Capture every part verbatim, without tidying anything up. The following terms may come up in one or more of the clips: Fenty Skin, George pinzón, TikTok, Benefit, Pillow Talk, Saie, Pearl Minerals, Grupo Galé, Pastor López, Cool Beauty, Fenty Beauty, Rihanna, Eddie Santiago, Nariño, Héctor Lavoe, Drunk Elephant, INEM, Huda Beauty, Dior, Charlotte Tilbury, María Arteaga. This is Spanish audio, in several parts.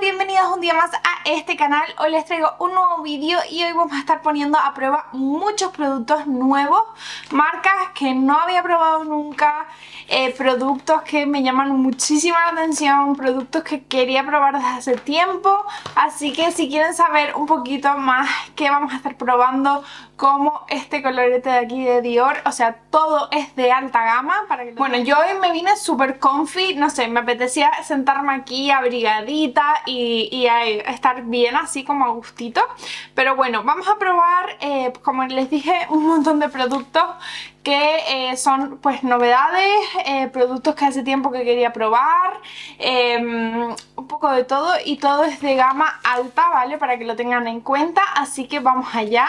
bienvenidas un día más a este canal. Hoy les traigo un nuevo vídeo y hoy vamos a estar poniendo a prueba muchos productos nuevos, marcas que no había probado nunca, eh, productos que me llaman muchísima la atención, productos que quería probar desde hace tiempo. Así que si quieren saber un poquito más qué vamos a estar probando, como este colorete de aquí de Dior, o sea, todo es de alta gama para que... Bueno, yo hoy me vine súper comfy, no sé, me apetecía sentarme aquí abrigadita y, y a estar bien así como a gustito. Pero bueno, vamos a probar, eh, como les dije, un montón de productos que eh, son pues novedades, eh, productos que hace tiempo que quería probar, eh, un poco de todo, y todo es de gama alta, ¿vale? Para que lo tengan en cuenta, así que vamos allá.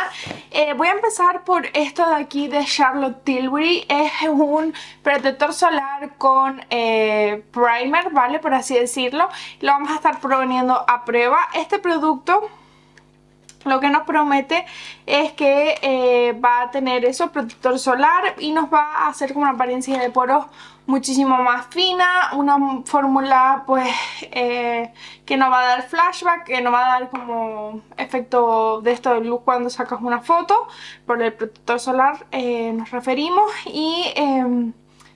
Eh, voy a empezar por esto de aquí de Charlotte Tilbury. Es un protector solar con eh, primer, ¿vale? Por así decirlo. Lo vamos a estar poniendo a prueba. Este producto lo que nos promete es que eh, va a tener eso, protector solar, y nos va a hacer como una apariencia de poros muchísimo más fina, una fórmula pues eh, que no va a dar flashback, que no va a dar como efecto de esto de luz cuando sacas una foto. Por el protector solar eh, nos referimos, y eh,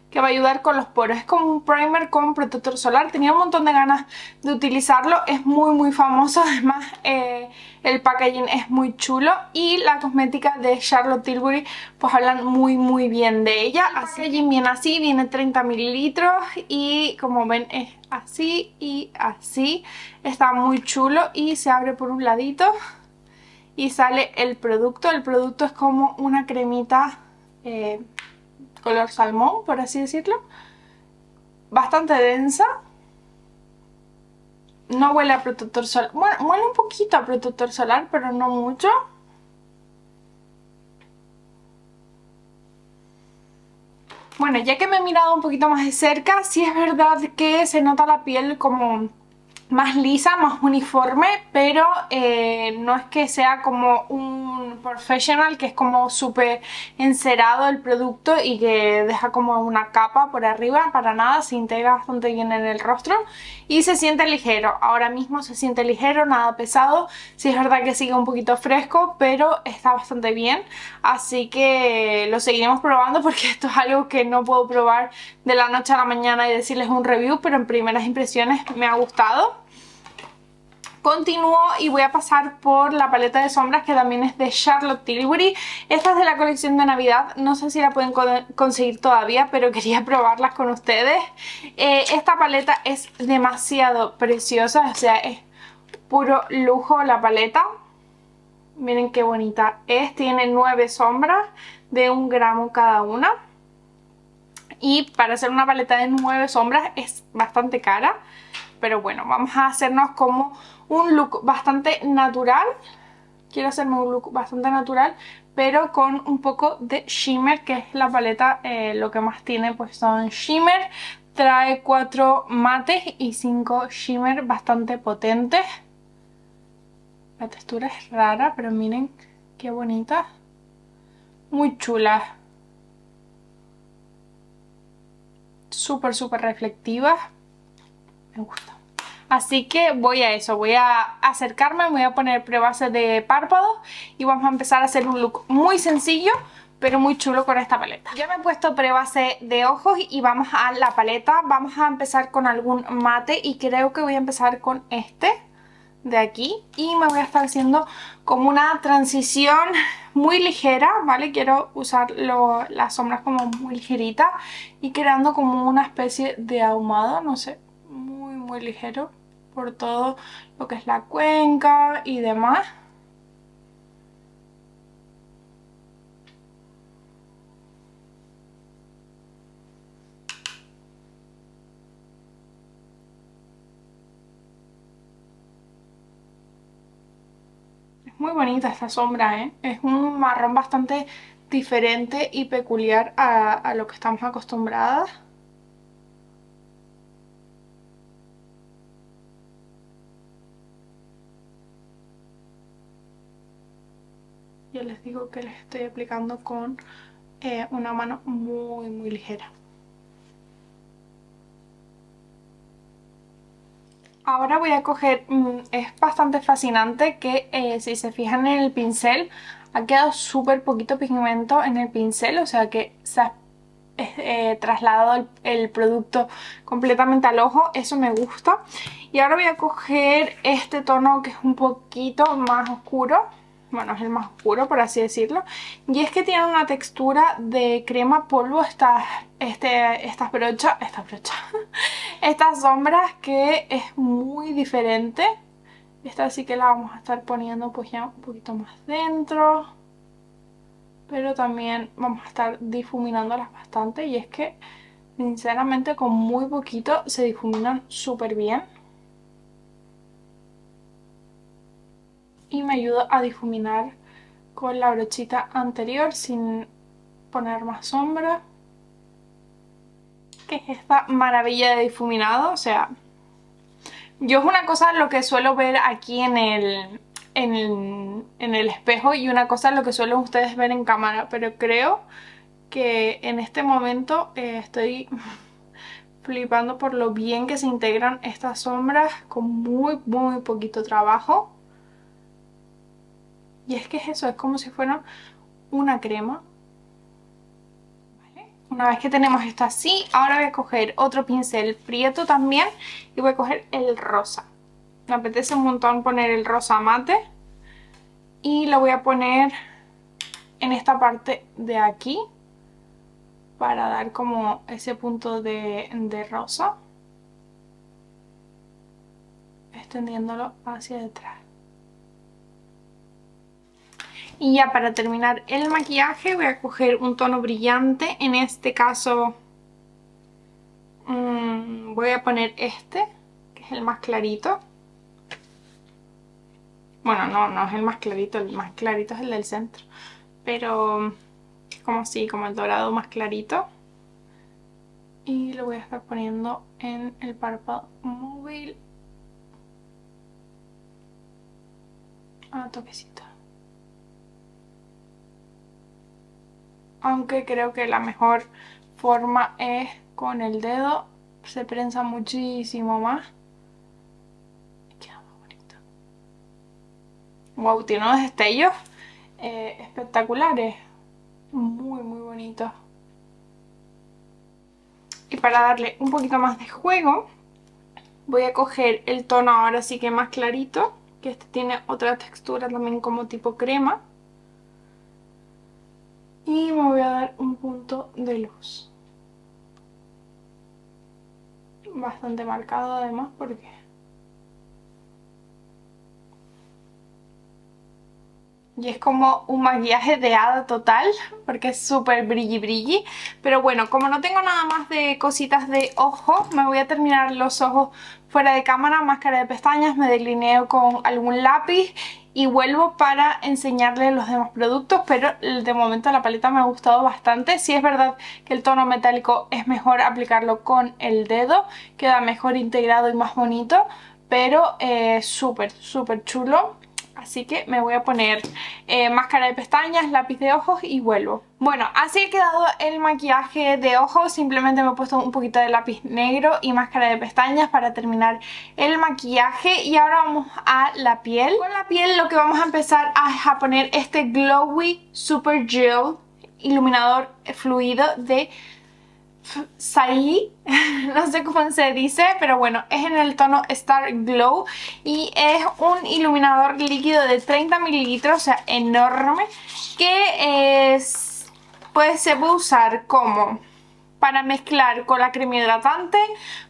que va a ayudar con los poros. Es como un primer con protector solar. Tenía un montón de ganas de utilizarlo. Es muy muy famoso. Además eh, el packaging es muy chulo. Y la cosmética de Charlotte Tilbury pues hablan muy muy bien de ella. El así. Packaging viene así. Viene treinta mililitros. Y como ven es así y así. Está muy chulo. Y se abre por un ladito. Y sale el producto. El producto es como una cremita... Eh, color salmón, por así decirlo, bastante densa. No huele a protector solar, bueno, huele un poquito a protector solar, pero no mucho. Bueno, ya que me he mirado un poquito más de cerca, sí es verdad que se nota la piel como más lisa, más uniforme, pero eh, no es que sea como un professional, que es como súper encerado el producto y que deja como una capa por arriba, para nada. Se integra bastante bien en el rostro y se siente ligero. Ahora mismo se siente ligero, nada pesado. Sí es verdad que sigue un poquito fresco, pero está bastante bien, así que lo seguiremos probando, porque esto es algo que no puedo probar de la noche a la mañana y decirles un review, pero en primeras impresiones me ha gustado. Continúo y voy a pasar por la paleta de sombras, que también es de Charlotte Tilbury. Esta es de la colección de Navidad. No sé si la pueden conseguir todavía, pero quería probarlas con ustedes. Eh, esta paleta es demasiado preciosa, o sea, es puro lujo la paleta. Miren qué bonita es. Tiene nueve sombras de un gramo cada una. Y para hacer una paleta de nueve sombras es bastante cara. Pero bueno, vamos a hacernos como un look bastante natural. Quiero hacerme un look bastante natural, pero con un poco de shimmer, que es la paleta, eh, lo que más tiene pues son shimmer. Trae cuatro mates y cinco shimmer bastante potentes. La textura es rara, pero miren qué bonita. Muy chulas. Súper, súper reflectivas. Me gusta. Así que voy a eso, voy a acercarme, voy a poner pruebas de párpados y vamos a empezar a hacer un look muy sencillo, pero muy chulo con esta paleta. Ya me he puesto prebase de ojos y vamos a la paleta. Vamos a empezar con algún mate y creo que voy a empezar con este de aquí. Y me voy a estar haciendo como una transición muy ligera, ¿vale? Quiero usar lo, las sombras como muy ligeritas y creando como una especie de ahumado, no sé, muy ligero por todo lo que es la cuenca y demás. Es muy bonita esta sombra, ¿eh? Es un marrón bastante diferente y peculiar a, a lo que estamos acostumbradas. Yo les digo que les estoy aplicando con eh, una mano muy muy ligera. Ahora voy a coger, es bastante fascinante que eh, si se fijan en el pincel, ha quedado súper poquito pigmento en el pincel, o sea que se ha eh, trasladado el, el producto completamente al ojo, eso me gusta. Y ahora voy a coger este tono que es un poquito más oscuro, bueno, es el más oscuro por así decirlo, y es que tiene una textura de crema polvo estas, este, estas brochas, estas brochas, estas sombras, que es muy diferente. Esta sí que la vamos a estar poniendo pues ya un poquito más dentro, pero también vamos a estar difuminándolas bastante, y es que sinceramente con muy poquito se difuminan súper bien. Y me ayudo a difuminar con la brochita anterior sin poner más sombra, que es esta maravilla de difuminado. O sea, yo es una cosa lo que suelo ver aquí en el, en el, en el espejo, y una cosa lo que suelen ustedes ver en cámara, pero creo que en este momento eh, estoy flipando por lo bien que se integran estas sombras con muy muy poquito trabajo. Y es que es eso, es como si fuera una crema. ¿Vale? Una vez que tenemos esto así, ahora voy a coger otro pincel prieto también y voy a coger el rosa. Me apetece un montón poner el rosa mate y lo voy a poner en esta parte de aquí para dar como ese punto de, de rosa, extendiéndolo hacia detrás. Y ya para terminar el maquillaje voy a coger un tono brillante, en este caso mmm, voy a poner este, que es el más clarito. Bueno, no, no es el más clarito, el más clarito es el del centro, pero es como así, como el dorado más clarito. Y lo voy a estar poniendo en el párpado móvil a toquecito. Aunque creo que la mejor forma es con el dedo, se prensa muchísimo más y queda más bonito. Wow, tiene unos destellos eh, espectaculares, muy muy bonitos. Y para darle un poquito más de juego voy a coger el tono ahora sí que más clarito, que este tiene otra textura también como tipo crema. Y me voy a dar un punto de luz bastante marcado, además, porque y es como un maquillaje de hada total, porque es súper brilli brilli. Pero bueno, como no tengo nada más de cositas de ojo, me voy a terminar los ojos fuera de cámara, máscara de pestañas, me delineé con algún lápiz y vuelvo para enseñarles los demás productos, pero de momento la paleta me ha gustado bastante. Sí es verdad que el tono metálico es mejor aplicarlo con el dedo, queda mejor integrado y más bonito, pero eh, súper, súper chulo. Así que me voy a poner eh, máscara de pestañas, lápiz de ojos y vuelvo. Bueno, así ha quedado el maquillaje de ojos. Simplemente me he puesto un poquito de lápiz negro y máscara de pestañas para terminar el maquillaje. Y ahora vamos a la piel. Con la piel lo que vamos a empezar es a poner este Glowy Super Gel iluminador fluido de Saie, no sé cómo se dice, pero bueno, es en el tono Star Glow y es un iluminador líquido de treinta mililitros, o sea, enorme, que es, pues se puede usar como para mezclar con la crema hidratante,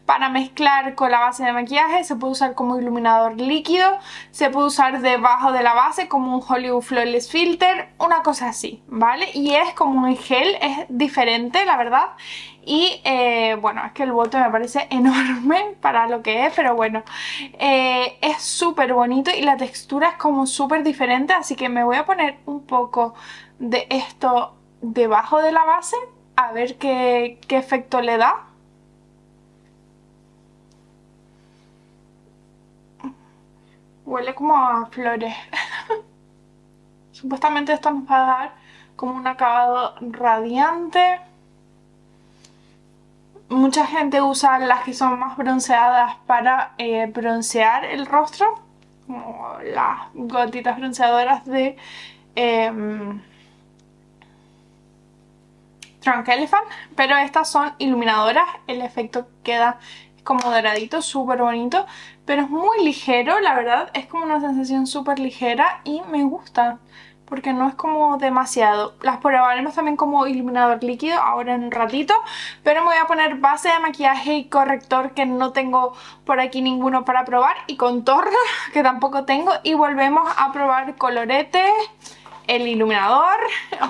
para mezclar con la base de maquillaje, se puede usar como iluminador líquido, se puede usar debajo de la base como un Hollywood Flawless Filter, una cosa así, ¿vale? Y es como un gel, es diferente, la verdad. Y eh, bueno, es que el bote me parece enorme para lo que es, pero bueno, eh, es súper bonito y la textura es como súper diferente, así que me voy a poner un poco de esto debajo de la base a ver qué, qué efecto le da. Huele como a flores. Supuestamente esto nos va a dar como un acabado radiante. mucha gente usa las que son más bronceadas para eh, broncear el rostro, como las gotitas bronceadoras de eh, Drunk Elephant, pero estas son iluminadoras. El efecto queda como doradito, súper bonito, pero es muy ligero, la verdad. Es como una sensación súper ligera y me gusta porque no es como demasiado. Las probaremos también como iluminador líquido ahora en un ratito, pero me voy a poner base de maquillaje y corrector, que no tengo por aquí ninguno para probar, y contorno, que tampoco tengo, y volvemos a probar colorete, el iluminador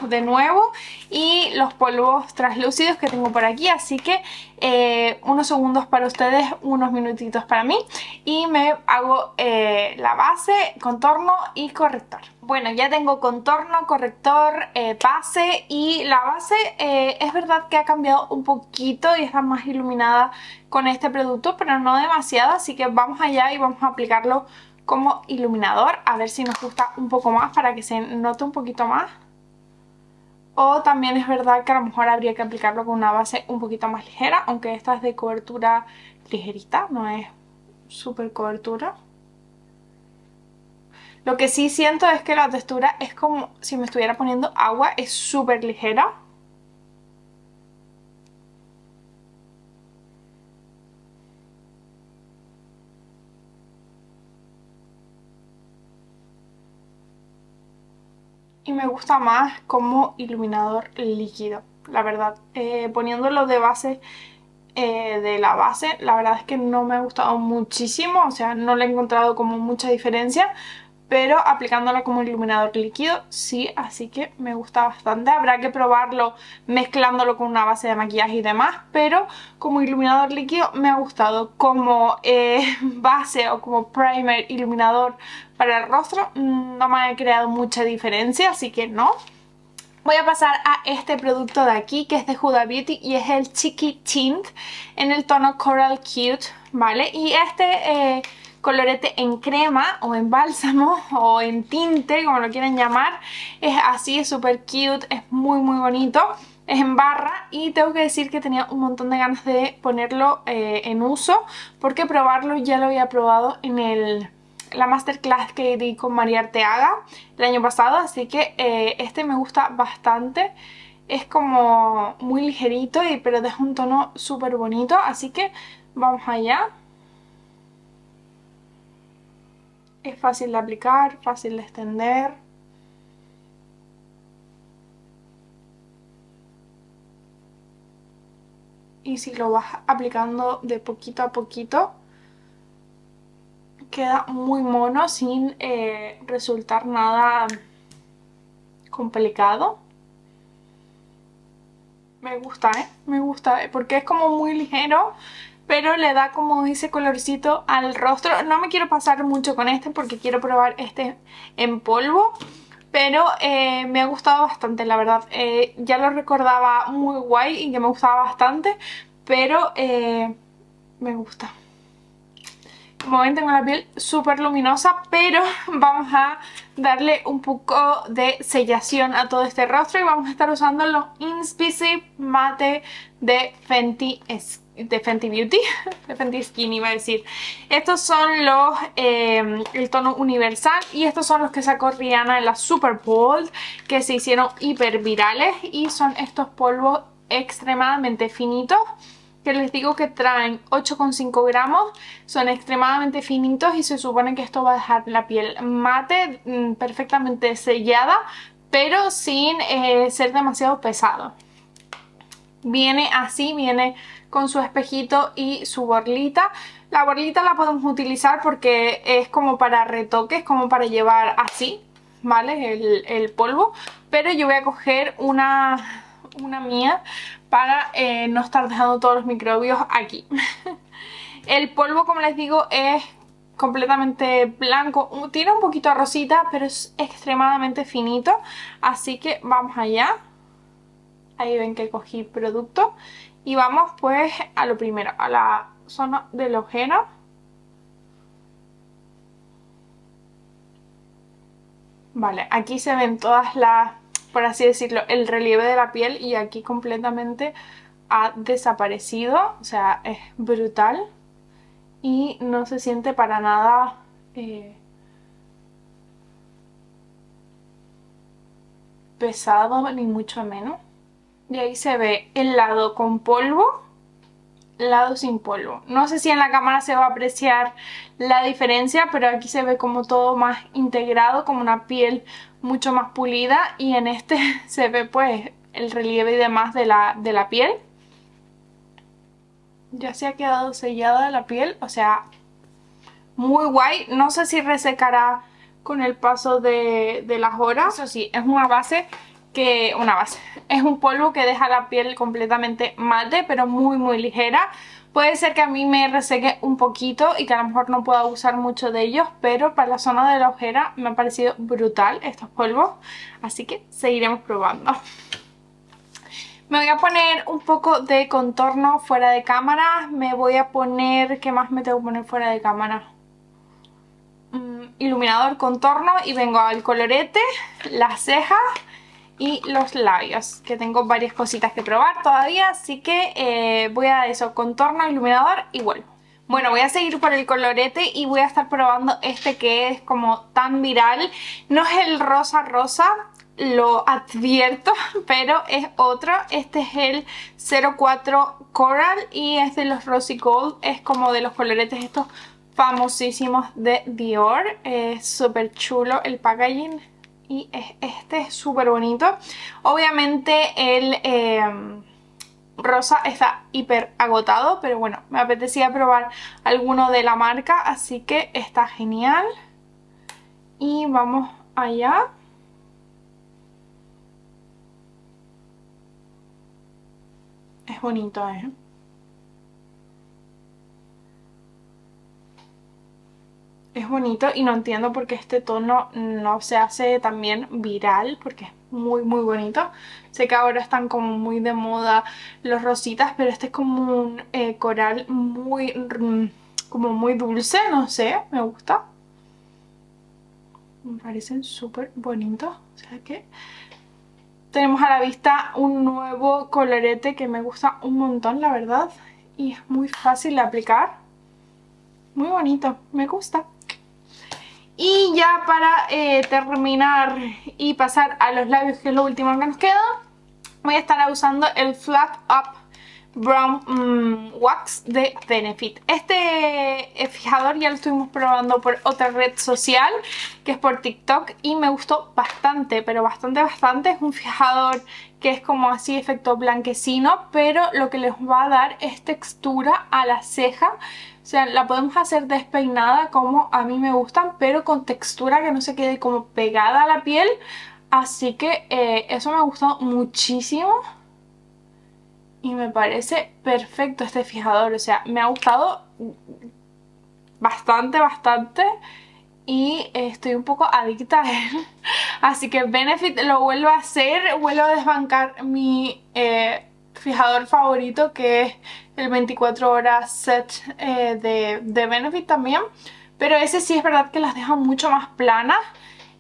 de nuevo y los polvos translúcidos que tengo por aquí. Así que eh, unos segundos para ustedes, unos minutitos para mí, y me hago eh, la base, contorno y corrector. Bueno, ya tengo contorno, corrector, eh, base, y la base eh, es verdad que ha cambiado un poquito y está más iluminada con este producto, pero no demasiado, así que vamos allá y vamos a aplicarlo como iluminador, a ver si nos gusta un poco más, para que se note un poquito más. O también es verdad que a lo mejor habría que aplicarlo con una base un poquito más ligera, aunque esta es de cobertura ligerita, no es súper cobertura. Lo que sí siento es que la textura es como si me estuviera poniendo agua, es súper ligera. Y me gusta más como iluminador líquido, la verdad. Eh, poniéndolo de base, eh, de la base, la verdad es que no me ha gustado muchísimo. O sea, no le he encontrado como mucha diferencia, pero aplicándola como iluminador líquido sí, así que me gusta bastante. Habrá que probarlo mezclándolo con una base de maquillaje y demás, pero como iluminador líquido me ha gustado. Como eh, base o como primer iluminador para el rostro no me ha creado mucha diferencia, así que no. Voy a pasar a este producto de aquí, que es de Huda Beauty y es el Cheeky Tint en el tono Coral Cute, ¿vale? Y este eh, colorete en crema o en bálsamo o en tinte, como lo quieran llamar, es así, es súper cute, es muy muy bonito. Es en barra y tengo que decir que tenía un montón de ganas de ponerlo eh, en uso, porque probarlo ya lo había probado en el... la masterclass que di con María Arteaga el año pasado, así que eh, este me gusta bastante. Es como muy ligerito, y, pero deja un tono súper bonito, así que vamos allá. Es fácil de aplicar, fácil de extender. Y si lo vas aplicando de poquito a poquito, queda muy mono, sin eh, resultar nada complicado. Me gusta, ¿eh? Me gusta, ¿eh? Porque es como muy ligero, pero le da como ese colorcito al rostro. No me quiero pasar mucho con este porque quiero probar este en polvo, pero eh, me ha gustado bastante, la verdad. Eh, ya lo recordaba muy guay y que me gustaba bastante, pero eh, me gusta. Como ven, tengo la piel súper luminosa, pero vamos a darle un poco de sellación a todo este rostro y vamos a estar usando los Invisible Matte de Fenty, de Fenty Beauty, de Fenty Skin iba a decir. Estos son los, eh, el tono universal, y estos son los que sacó Rihanna en la Super Bowl, que se hicieron hiper virales, y son estos polvos extremadamente finitos, que les digo que traen ocho coma cinco gramos, son extremadamente finitos y se supone que esto va a dejar la piel mate, perfectamente sellada, pero sin eh, ser demasiado pesado. Viene así, viene con su espejito y su borlita. La borlita la podemos utilizar porque es como para retoques, como para llevar así, ¿vale? El, el polvo, pero yo voy a coger una... una mía para eh, no estar dejando todos los microbios aquí. El polvo, como les digo, es completamente blanco, tiene un poquito a rosita, pero es extremadamente finito, así que vamos allá. Ahí ven que cogí producto y vamos pues a lo primero, a la zona de la ojera. Vale, aquí se ven todas las, por así decirlo, el relieve de la piel, y aquí completamente ha desaparecido, o sea, es brutal y no se siente para nada eh, pesado ni mucho menos. De ahí se ve el lado con polvo, lado sin polvo. No sé si en la cámara se va a apreciar la diferencia, pero aquí se ve como todo más integrado, como una piel mucho más pulida, y en este se ve pues el relieve y demás de la, de la piel. Ya se ha quedado sellada la piel, o sea, muy guay. No sé si resecará con el paso de, de las horas. Eso sí, es una base que... una base. Es un polvo que deja la piel completamente mate, pero muy muy ligera. Puede ser que a mí me reseque un poquito y que a lo mejor no pueda usar mucho de ellos, pero para la zona de la ojera me ha parecido brutal estos polvos, así que seguiremos probando. Me voy a poner un poco de contorno fuera de cámara. Me voy a poner... ¿qué más me tengo que poner fuera de cámara? Mm, iluminador, contorno, y vengo al colorete, las cejas y los labios, que tengo varias cositas que probar todavía, así que eh, voy a eso, contorno, iluminador y vuelvo. Bueno, voy a seguir por el colorete y voy a estar probando este que es como tan viral. No es el rosa rosa, lo advierto, pero es otro. Este es el cero cuatro Coral y es de los Rosy Gold. Es como de los coloretes estos famosísimos de Dior. Es súper chulo el packaging. Y este es súper bonito. Obviamente el eh, rosa está hiper agotado, pero bueno, me apetecía probar alguno de la marca, así que está genial. Y vamos allá. Es bonito, ¿eh? Es bonito y no entiendo por qué este tono no se hace también viral, porque es muy muy bonito. Sé que ahora están como muy de moda los rositas, pero este es como un eh, coral muy, como muy dulce, no sé, me gusta. Me parecen súper bonitos, o sea que... tenemos a la vista un nuevo colorete que me gusta un montón, la verdad, y es muy fácil de aplicar. Muy bonito, me gusta. Y ya para eh, terminar y pasar a los labios, que es lo último que nos queda, voy a estar usando el Flat Up Brown mmm, Wax de Benefit. Este fijador ya lo estuvimos probando por otra red social, que es por TikTok, y me gustó bastante, pero bastante, bastante. Es un fijador que es como así efecto blanquecino, pero lo que les va a dar es textura a la ceja. O sea, la podemos hacer despeinada como a mí me gustan, pero con textura que no se quede como pegada a la piel. Así que eh, eso me ha gustado muchísimo y me parece perfecto este fijador. O sea, me ha gustado bastante, bastante, y estoy un poco adicta a él. Así que Benefit lo vuelvo a hacer, vuelvo a desbancar mi... Eh, fijador favorito, que es el veinticuatro horas set eh, de, de Benefit también, pero ese sí es verdad que las deja mucho más planas,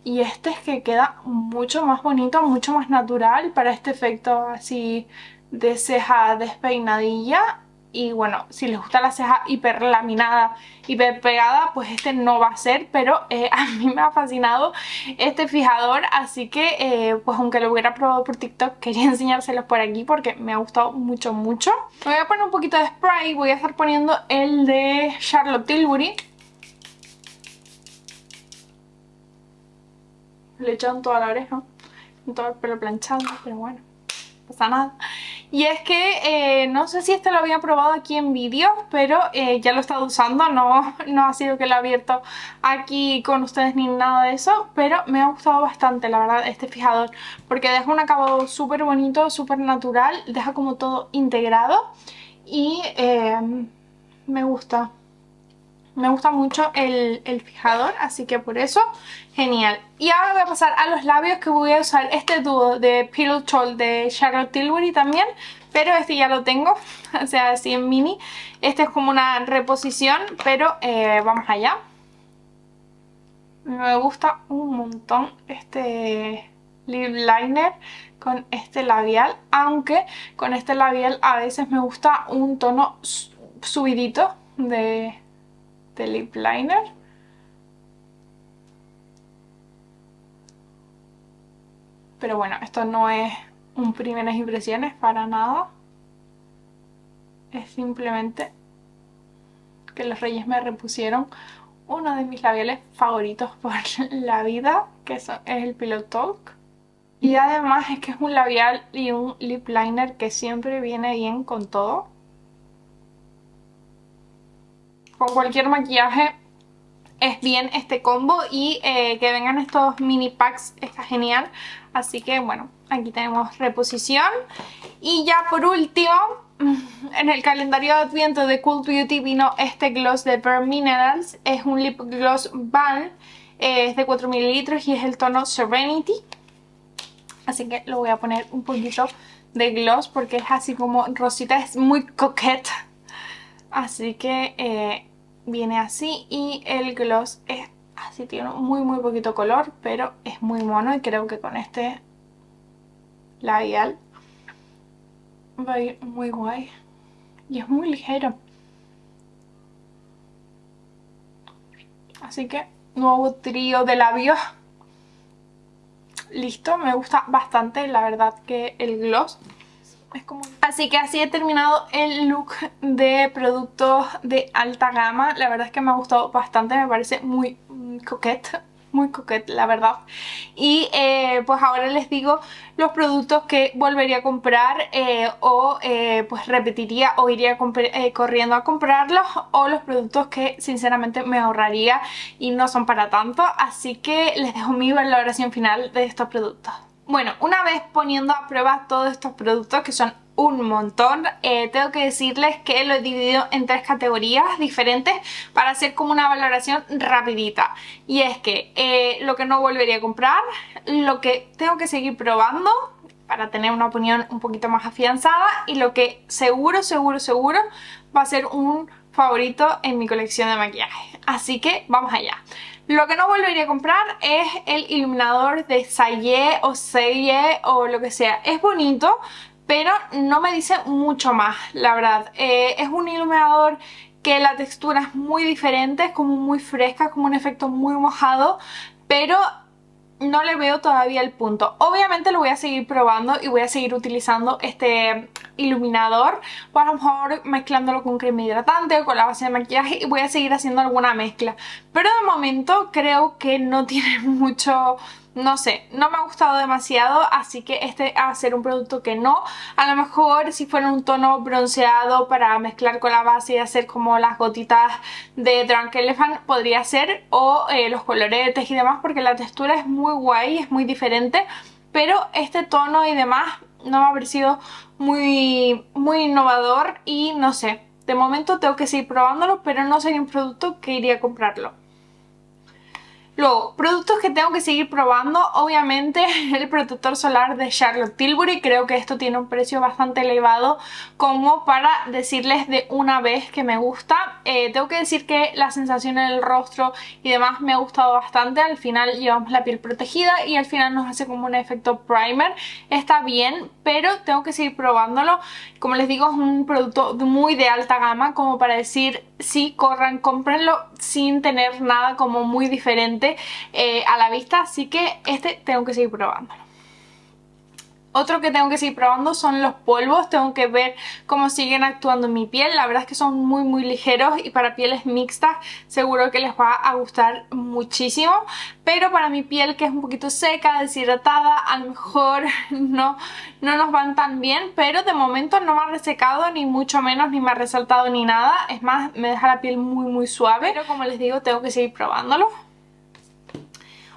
y este es que queda mucho más bonito, mucho más natural para este efecto así de ceja despeinadilla. Y bueno, si les gusta la ceja hiper laminada, hiper pegada, pues este no va a ser, pero eh, a mí me ha fascinado este fijador, así que eh, pues aunque lo hubiera probado por TikTok, quería enseñárselos por aquí porque me ha gustado mucho, mucho. Me voy a poner un poquito de spray, voy a estar poniendo el de Charlotte Tilbury. Lo he echado en toda la oreja, en todo el pelo planchado, pero bueno, no pasa nada. Y es que eh, no sé si este lo había probado aquí en vídeos, pero eh, ya lo he estado usando, no, no ha sido que lo he abierto aquí con ustedes ni nada de eso, pero me ha gustado bastante, la verdad, este fijador, porque deja un acabado súper bonito, súper natural, deja como todo integrado y eh, me gusta. Me gusta mucho el, el fijador, así que por eso, genial. Y ahora voy a pasar a los labios, que voy a usar este dúo de Pillow Talk de Charlotte Tilbury también, pero este ya lo tengo, o sea, así en mini. Este es como una reposición, pero eh, vamos allá. Me gusta un montón este lip liner con este labial, aunque con este labial a veces me gusta un tono subidito de, de lip liner. Pero bueno, esto no es un primeras impresiones para nada. Es simplemente que los Reyes me repusieron uno de mis labiales favoritos por la vida, que es el Pillow Talk. Y además es que es un labial y un lip liner que siempre viene bien con todo. Con cualquier maquillaje es bien este combo, y eh, que vengan estos mini packs está genial. Así que bueno, aquí tenemos reposición. Y ya por último, en el calendario de adviento de Cool Beauty vino este gloss de Pearl Minerals. Es un lip gloss balm, es de cuatro mililitros y es el tono Serenity. Así que lo voy a poner un poquito de gloss porque es así como rosita, es muy coqueta. Así que eh, viene así, y el gloss es así, tiene muy muy poquito color, pero es muy mono, y creo que con este labial va a ir muy guay. Y es muy ligero. Así que nuevo trío de labios. Listo, me gusta bastante, la verdad, que el gloss es como... Así que así he terminado el look de productos de alta gama. La verdad es que me ha gustado bastante, me parece muy coquete. Muy coquete, la verdad. Y eh, pues ahora les digo los productos que volvería a comprar, eh, o eh, pues repetiría o iría eh, corriendo a comprarlos, o los productos que sinceramente me ahorraría y no son para tanto. Así que les dejo mi valoración final de estos productos. Bueno, una vez poniendo a prueba todos estos productos, que son un montón, eh, tengo que decirles que lo he dividido en tres categorías diferentes para hacer como una valoración rapidita. Y es que eh, lo que no volvería a comprar, lo que tengo que seguir probando para tener una opinión un poquito más afianzada, y lo que seguro, seguro, seguro va a ser un favorito en mi colección de maquillaje. Así que vamos allá. Lo que no volvería a comprar es el iluminador de Saie o Saie o lo que sea. Es bonito, pero no me dice mucho más, la verdad. Eh, es un iluminador que la textura es muy diferente, es como muy fresca, es como un efecto muy mojado, pero no le veo todavía el punto. Obviamente lo voy a seguir probando y voy a seguir utilizando este iluminador, pues a lo mejor mezclándolo con crema hidratante o con la base de maquillaje, y voy a seguir haciendo alguna mezcla. Pero de momento creo que no tiene mucho... No sé, no me ha gustado demasiado, así que este va a ser un producto que no. A lo mejor si fuera un tono bronceado para mezclar con la base y hacer como las gotitas de Drunk Elephant podría ser, o eh, los coloretes y demás, porque la textura es muy guay, es muy diferente. Pero este tono y demás no me ha parecido muy, muy innovador, y no sé, de momento tengo que seguir probándolo, pero no sería un producto que iría a comprarlo. Luego, productos que tengo que seguir probando, obviamente el protector solar de Charlotte Tilbury. Creo que esto tiene un precio bastante elevado como para decirles de una vez que me gusta. Eh, tengo que decir que la sensación en el rostro y demás me ha gustado bastante. Al final llevamos la piel protegida y al final nos hace como un efecto primer. Está bien, pero tengo que seguir probándolo. Como les digo, es un producto muy de alta gama como para decir... Sí, corran, cómprenlo sin tener nada como muy diferente eh, a la vista. Así que este tengo que seguir probándolo. Otro que tengo que seguir probando son los polvos. Tengo que ver cómo siguen actuando en mi piel. La verdad es que son muy muy ligeros, y para pieles mixtas seguro que les va a gustar muchísimo. Pero para mi piel que es un poquito seca, deshidratada, a lo mejor no, no nos van tan bien. Pero de momento no me ha resecado, ni mucho menos, ni me ha resaltado ni nada. Es más, me deja la piel muy muy suave. Pero como les digo, tengo que seguir probándolo.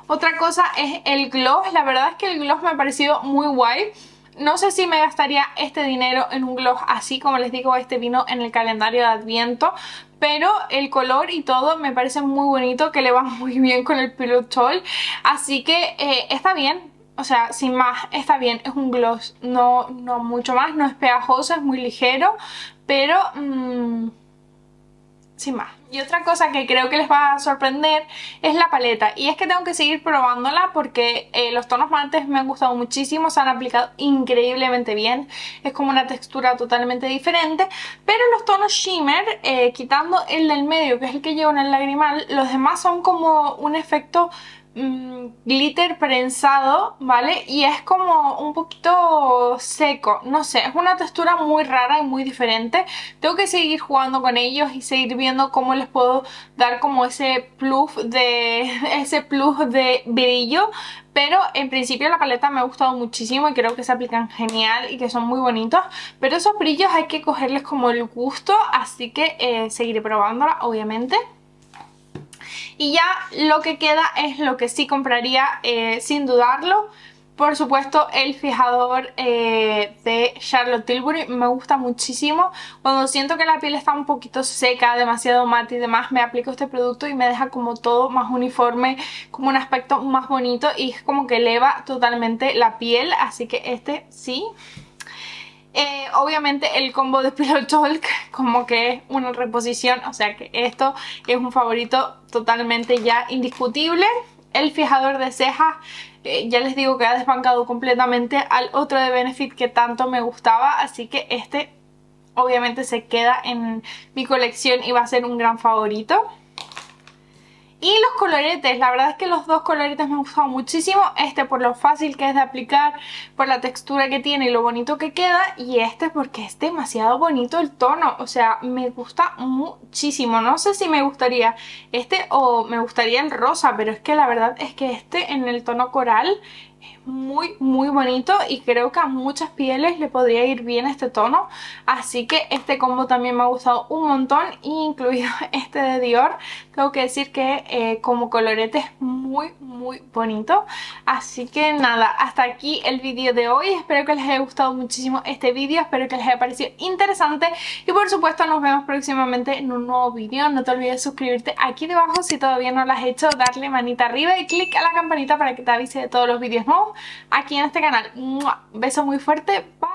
Otra cosa es el gloss. La verdad es que el gloss me ha parecido muy guay. No sé si me gastaría este dinero en un gloss así, como les digo, este vino en el calendario de Adviento. Pero el color y todo me parece muy bonito, que le va muy bien con el Pillow Talk. Así que eh, está bien, o sea, sin más, está bien. Es un gloss, no, no mucho más, no es pegajoso, es muy ligero. Pero... Mmm, sin más. Y otra cosa que creo que les va a sorprender es la paleta, y es que tengo que seguir probándola porque eh, los tonos mates me han gustado muchísimo, se han aplicado increíblemente bien, es como una textura totalmente diferente, pero los tonos shimmer, eh, quitando el del medio que es el que llevo en el lagrimal, los demás son como un efecto glitter prensado, ¿vale? Y es como un poquito seco, no sé, es una textura muy rara y muy diferente. Tengo que seguir jugando con ellos y seguir viendo cómo les puedo dar como ese plus de ese plus de brillo, pero en principio la paleta me ha gustado muchísimo y creo que se aplican genial y que son muy bonitos, pero esos brillos hay que cogerles como el gusto, así que eh, seguiré probándola, obviamente. Y ya lo que queda es lo que sí compraría eh, sin dudarlo. Por supuesto, el fijador eh, de Charlotte Tilbury me gusta muchísimo. Cuando siento que la piel está un poquito seca, demasiado mate y demás, me aplico este producto y me deja como todo más uniforme, como un aspecto más bonito, y es como que eleva totalmente la piel, así que este sí. Eh, obviamente el combo de Pillow Talk como que es una reposición, o sea que esto es un favorito totalmente ya indiscutible. El fijador de cejas, eh, ya les digo que ha desbancado completamente al otro de Benefit que tanto me gustaba, así que este obviamente se queda en mi colección y va a ser un gran favorito. Y los coloretes, la verdad es que los dos coloretes me han gustado muchísimo. Este por lo fácil que es de aplicar, por la textura que tiene y lo bonito que queda. Y este porque es demasiado bonito el tono, o sea, me gusta muchísimo. No sé si me gustaría este o me gustaría el rosa, pero es que la verdad es que este en el tono coral es muy muy bonito y creo que a muchas pieles le podría ir bien este tono. Así que este combo también me ha gustado un montón, incluido este de Dior. Tengo que decir que eh, como colorete es muy muy bonito. Así que nada, hasta aquí el vídeo de hoy. Espero que les haya gustado muchísimo este vídeo, espero que les haya parecido interesante. Y por supuesto nos vemos próximamente en un nuevo vídeo. No te olvides suscribirte aquí debajo si todavía no lo has hecho, darle manita arriba y clic a la campanita para que te avise de todos los vídeos nuevos aquí en este canal. ¡Mua! Beso muy fuerte, bye.